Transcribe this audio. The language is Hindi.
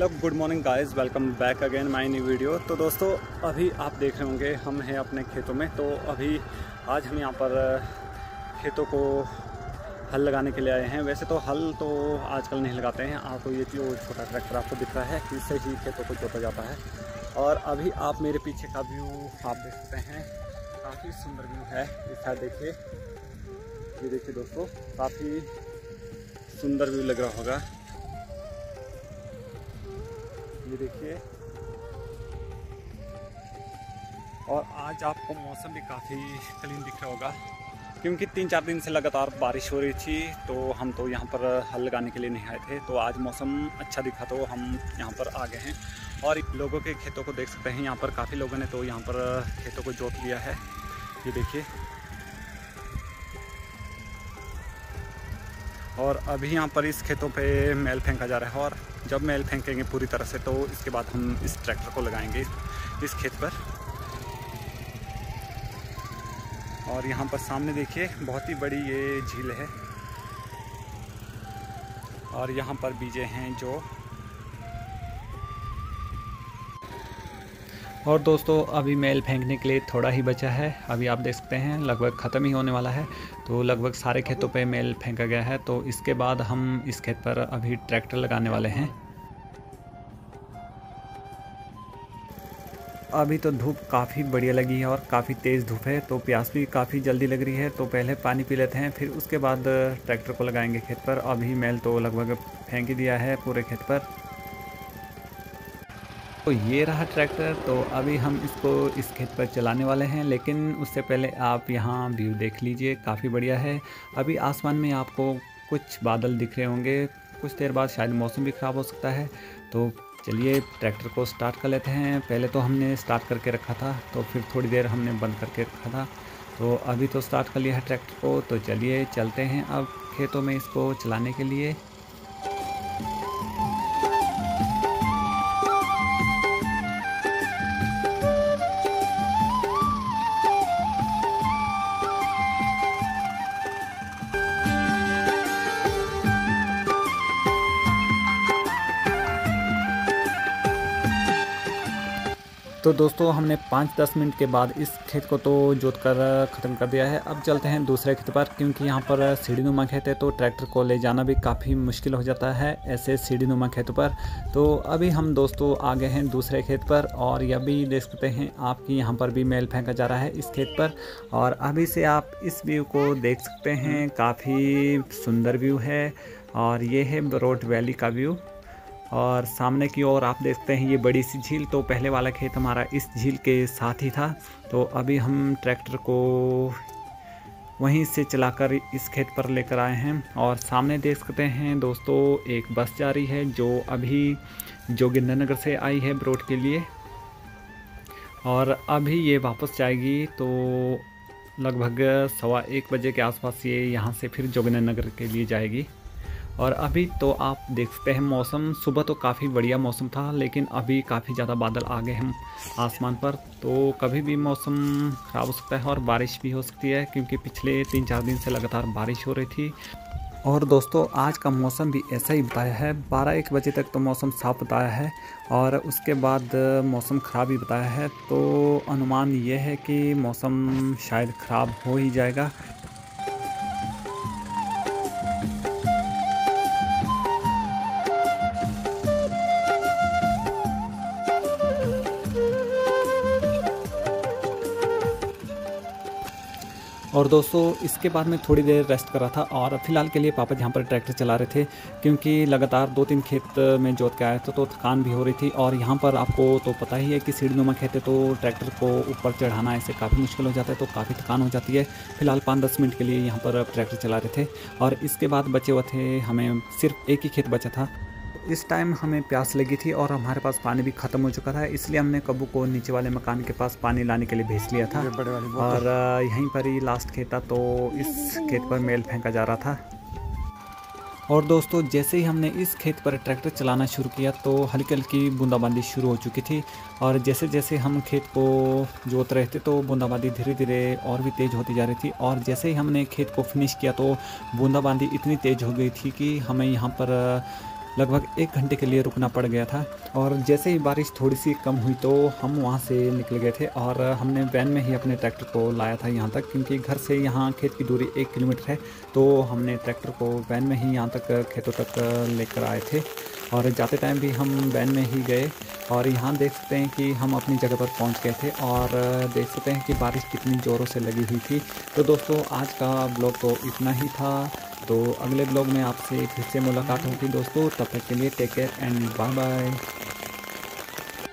Hello good morning guys, welcome back again my new video. तो दोस्तों अभी आप देख रहे होंगे हम हैं अपने खेतों में। तो अभी आज हम यहाँ पर खेतों को हल लगाने के लिए आए हैं। वैसे तो हल तो आजकल नहीं लगाते हैं, आपको ये जो छोटा ट्रैक्टर आपको दिख रहा है इससे ही खेतों को जोता जाता है। और अभी आप मेरे पीछे का व्यू आप देख सकते हैं, काफ़ी सुंदर व्यू है इसका। देखिए ये देखिए दोस्तों, काफ़ी सुंदर व्यू लग रहा होगा। ये देखिए, और आज आपको मौसम भी काफ़ी क्लीन दिख रहा होगा क्योंकि 3-4 दिन से लगातार बारिश हो रही थी। तो हम तो यहाँ पर हल लगाने के लिए नहीं आए थे, तो आज मौसम अच्छा दिखा तो हम यहाँ पर आ गए हैं। और लोगों के खेतों को देख सकते हैं, यहाँ पर काफ़ी लोगों ने तो यहाँ पर खेतों को जोत लिया है। ये देखिए, और अभी यहाँ पर इस खेतों पे मैल फेंका जा रहा है। और जब मैल फेंकेंगे पूरी तरह से तो इसके बाद हम इस ट्रैक्टर को लगाएंगे इस खेत पर। और यहाँ पर सामने देखिए बहुत ही बड़ी ये झील है, और यहाँ पर बीजे हैं जो। और दोस्तों अभी मैल फेंकने के लिए थोड़ा ही बचा है, अभी आप देख सकते हैं लगभग ख़त्म ही होने वाला है। तो लगभग सारे खेतों पे मैल फेंका गया है। तो इसके बाद हम इस खेत पर अभी ट्रैक्टर लगाने वाले हैं। अभी तो धूप काफ़ी बढ़िया लगी है और काफ़ी तेज़ धूप है, तो प्यास भी काफ़ी जल्दी लग रही है। तो पहले पानी पी लेते हैं, फिर उसके बाद ट्रैक्टर को लगाएंगे खेत पर। अभी मैल तो लगभग फेंक ही दिया है पूरे खेत पर। तो ये रहा ट्रैक्टर, तो अभी हम इसको इस खेत पर चलाने वाले हैं। लेकिन उससे पहले आप यहाँ व्यू देख लीजिए, काफ़ी बढ़िया है। अभी आसमान में आपको कुछ बादल दिख रहे होंगे, कुछ देर बाद शायद मौसम भी ख़राब हो सकता है। तो चलिए ट्रैक्टर को स्टार्ट कर लेते हैं। पहले तो हमने स्टार्ट करके रखा था, तो फिर थोड़ी देर हमने बंद करके रखा था। तो अभी तो स्टार्ट कर लिया है ट्रैक्टर को, तो चलिए चलते हैं अब खेतों में इसको चलाने के लिए। तो दोस्तों हमने 5-10 मिनट के बाद इस खेत को तो जोत कर ख़त्म कर दिया है। अब चलते हैं दूसरे खेत पर, क्योंकि यहाँ पर सीढ़ीनुमा खेत है तो ट्रैक्टर को ले जाना भी काफ़ी मुश्किल हो जाता है ऐसे सीढ़ीनुमा खेतों पर। तो अभी हम दोस्तों आ गए हैं दूसरे खेत पर, और यह भी देख सकते हैं आपकी यहाँ पर भी मैल फेंका जा रहा है इस खेत पर। और अभी से आप इस व्यू को देख सकते हैं, काफ़ी सुंदर व्यू है। और ये है बरोट वैली का व्यू, और सामने की ओर आप देखते हैं ये बड़ी सी झील। तो पहले वाला खेत हमारा इस झील के साथ ही था। तो अभी हम ट्रैक्टर को वहीं से चलाकर इस खेत पर लेकर आए हैं। और सामने देख सकते हैं दोस्तों एक बस जा रही है जो अभी जोगिंदरनगर से आई है बरोट के लिए, और अभी ये वापस जाएगी। तो लगभग 1:15 बजे के आसपास ये यहाँ से फिर जोगिंदरनगर के लिए जाएगी। और अभी तो आप देख सकते हैं मौसम, सुबह तो काफ़ी बढ़िया मौसम था, लेकिन अभी काफ़ी ज़्यादा बादल आ गए हैं आसमान पर। तो कभी भी मौसम ख़राब हो सकता है और बारिश भी हो सकती है, क्योंकि पिछले 3-4 दिन से लगातार बारिश हो रही थी। और दोस्तों आज का मौसम भी ऐसा ही बताया है, 12-1 बजे तक तो मौसम साफ बताया है, और उसके बाद मौसम ख़राब ही बताया है। तो अनुमान ये है कि मौसम शायद ख़राब हो ही जाएगा। और दोस्तों इसके बाद मैं थोड़ी देर रेस्ट कर रहा था, और फ़िलहाल के लिए पापा यहाँ पर ट्रैक्टर चला रहे थे क्योंकि लगातार 2-3 खेत में जोत के आया था, तो थकान भी हो रही थी। और यहाँ पर आपको तो पता ही है कि सीढ़ीनुमा खेत है, तो ट्रैक्टर को ऊपर चढ़ाना ऐसे काफ़ी मुश्किल हो जाता है, तो काफ़ी थकान हो जाती है। फिलहाल 5-10 मिनट के लिए यहाँ पर ट्रैक्टर चला रहे थे, और इसके बाद बचे हुए थे हमें सिर्फ एक ही खेत बचा था। इस टाइम हमें प्यास लगी थी और हमारे पास पानी भी ख़त्म हो चुका था, इसलिए हमने कब्बू को नीचे वाले मकान के पास पानी लाने के लिए भेज लिया था। और यहीं पर ही लास्ट खेत था, तो इस खेत पर मैल फेंका जा रहा था। और दोस्तों जैसे ही हमने इस खेत पर ट्रैक्टर चलाना शुरू किया तो हल्की हल्की बूंदाबांदी शुरू हो चुकी थी, और जैसे जैसे हम खेत को जोत रहे थे तो बूंदाबांदी धीरे धीरे और भी तेज़ होती जा रही थी। और जैसे ही हमने खेत को फिनिश किया तो बूंदाबांदी इतनी तेज़ हो गई थी कि हमें यहाँ पर लगभग 1 घंटे के लिए रुकना पड़ गया था। और जैसे ही बारिश थोड़ी सी कम हुई तो हम वहाँ से निकल गए थे और हमने वैन में ही अपने ट्रैक्टर को लाया था यहाँ तक, क्योंकि घर से यहाँ खेत की दूरी 1 किलोमीटर है। तो हमने ट्रैक्टर को वैन में ही यहाँ तक खेतों तक लेकर आए थे और जाते टाइम भी हम वैन में ही गए। और यहाँ देख सकते हैं कि हम अपनी जगह पर पहुँच गए थे और देख सकते हैं कि बारिश कितनी ज़ोरों से लगी हुई थी। तो दोस्तों आज का ब्लॉग तो इतना ही था, तो अगले ब्लॉग में आपसे फिर से मुलाकात होगी दोस्तों। तब तक के लिए take care and bye bye.